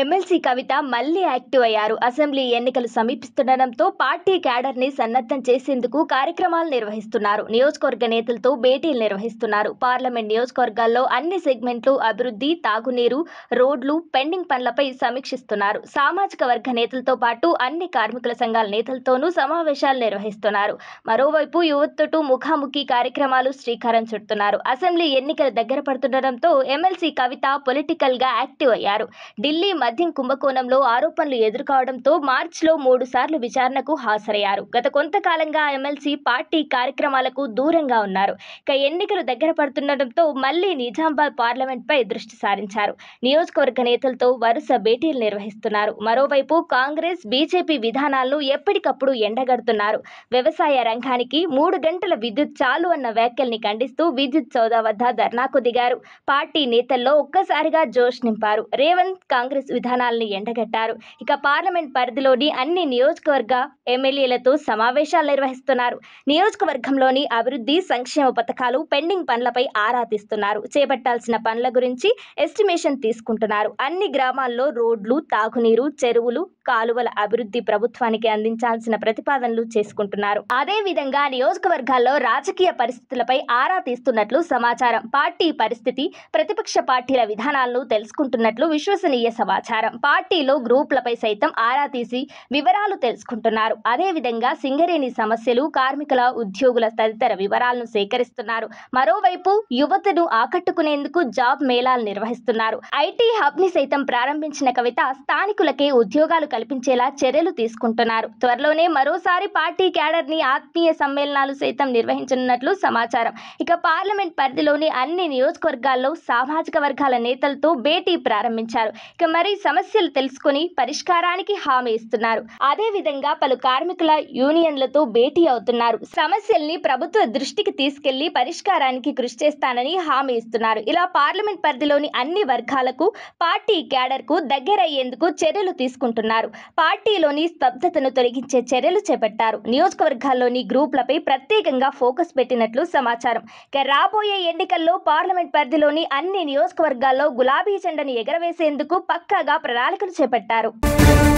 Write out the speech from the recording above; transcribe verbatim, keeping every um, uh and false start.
MLC కవిత మళ్ళీ active అయ్యారు. Assembly ఎన్నికలు సమీపిస్తుండడంతో పార్టీ క్యాడర్ ని సన్నద్ధం చేసేందుకు కార్యక్రమాలు నిర్వహిస్తున్నారు. నియోజకవర్గ నేతలతో భేటీలు నిర్వహిస్తున్నారు. పార్లమెంట్ నియోజకవర్గాల్లో అన్ని సెగ్మెంట్లు అభివృద్ధి, తాగునీరు, రోడ్లు, పెండింగ్ పనులపై సమీక్షిస్తున్నారు. సామాజిక వర్గ నేతలతో పాటు అన్ని కార్మికుల సంఘాల నేతలతోనూ సమావేశాలు నిర్వహిస్తున్నారు. మరోవైపు యువతతో ముఖాముఖి కార్యక్రమాలు శ్రీకారం చుడుతున్నారు. అసెంబ్లీ ఎన్నికలు దగ్గర పడుతుండటంతో ఎమ్మెల్సీ కవిత పొలిటికల్ గా యాక్టివ్ అయ్యారు. ఢిల్లీ మద్యం కుంభకోణంలో ఆరోపణలు ఎదుర్కోవడంతో మార్చిలో మూడు సార్లు విచారణకు హాజరయ్యారు. గత కొంతకాలంగా ఎమ్మెల్సీ పార్టీ కార్యక్రమాలకు దూరంగా ఉన్నారు. ఇక ఎన్నికలు దగ్గర పడుతుండటంతో మళ్లీ నిజామాబాద్ పార్లమెంట్పై దృష్టి సారించారు. నియోజకవర్గ నేతలతో వరుస భేటీలు నిర్వహిస్తున్నారు. మరోవైపు కాంగ్రెస్, బీజేపీ విధానాలను ఎప్పటికప్పుడు ఎండగడుతున్నారు. వ్యవసాయ రంగానికి మూడు గంటల విద్యుత్ చాలు అన్న వ్యాఖ్యల్ని ఖండిస్తూ విద్యుత్ సౌదా వద్ద ధర్నాకు దిగారు. పార్టీ నేతల్లో ఒక్కసారిగా జోష్ నింపారు. రేవంత్ కాంగ్రెస్ విధానాలను ఎండగట్టారు. ఇక పార్లమెంట్ పరిధిలోని అన్ని నియోజకవర్గ ఎమ్మెల్యేలతో సమావేశాలు నిర్వహిస్తున్నారు. నియోజకవర్గంలోని అభివృద్ధి, సంక్షేమ పథకాలు, పెండింగ్ పనులపై ఆరా తీస్తున్నారు. చేపట్టాల్సిన పనుల గురించి ఎస్టిమేషన్ తీసుకుంటున్నారు. అన్ని గ్రామాల్లో రోడ్లు, తాగునీరు, చెరువులు, కాలువల అభివృద్ధి ప్రభుత్వానికి అందించాల్సిన ప్రతిపాదనలు చేసుకుంటున్నారు. అదే విధంగా నియోజకవర్గాల్లో రాజకీయ పరిస్థితులపై ఆరా తీస్తున్నట్లు సమాచారం. పార్టీ పరిస్థితి, ప్రతిపక్ష పార్టీల విధానాలను తెలుసుకుంటున్నట్లు విశ్వసనీయ సమాచారం. పార్టీలో గ్రూపులపై సైతం ఆరా తీసి వివరాలు తెలుసుకుంటున్నారు. అదేవిధంగా సింగరేణి సమస్యలు, కార్మికుల, ఉద్యోగుల తదితర వివరాలను సేకరిస్తున్నారు. మరోవైపు యువతను ఆకట్టుకునేందుకు జాబ్ మేళాలు నిర్వహిస్తున్నారు. ఐటీ హబ్ ని సైతం ప్రారంభించిన కవిత స్థానికులకే ఉద్యోగాలు కల్పించేలా చర్యలు తీసుకుంటున్నారు. త్వరలోనే మరోసారి పార్టీ క్యాడర్ ని ఆత్మీయ సమ్మేళనాలు సైతం నిర్వహించనున్నట్లు సమాచారం. ఇక పార్లమెంట్ పరిధిలోని అన్ని నియోజకవర్గాల్లో సామాజిక వర్గాల నేతలతో భేటీ ప్రారంభించారు. ఇక మరి సమస్యలు తెలుసుకుని పరిష్కారానికి హామీ ఇస్తున్నారు. అదే విధంగా పలు కార్మికుల యూనియన్లతో భేటీ అవుతున్నారు. సమస్యల్ని ప్రభుత్వ దృష్టికి తీసుకెళ్లి పరిష్కారానికి కృషి చేస్తానని హామీ ఇస్తున్నారు. ఇలా పార్లమెంట్ పరిధిలోని అన్ని వర్గాలకు, పార్టీ క్యాడర్ కు దగ్గరయ్యేందుకు చర్యలు తీసుకుంటున్నారు. పార్టీలోని స్తబ్దతను తొలగించే చర్యలు చేపట్టారు. నియోజకవర్గాల్లోని గ్రూపులపై ప్రత్యేకంగా ఫోకస్ పెట్టినట్లు సమాచారం. ఇక రాబోయే ఎన్నికల్లో పార్లమెంట్ పరిధిలోని అన్ని నియోజకవర్గాల్లో గులాబీ జెండాను ఎగరవేసేందుకు పక్కాగా ప్రణాళికలు చేపట్టారు.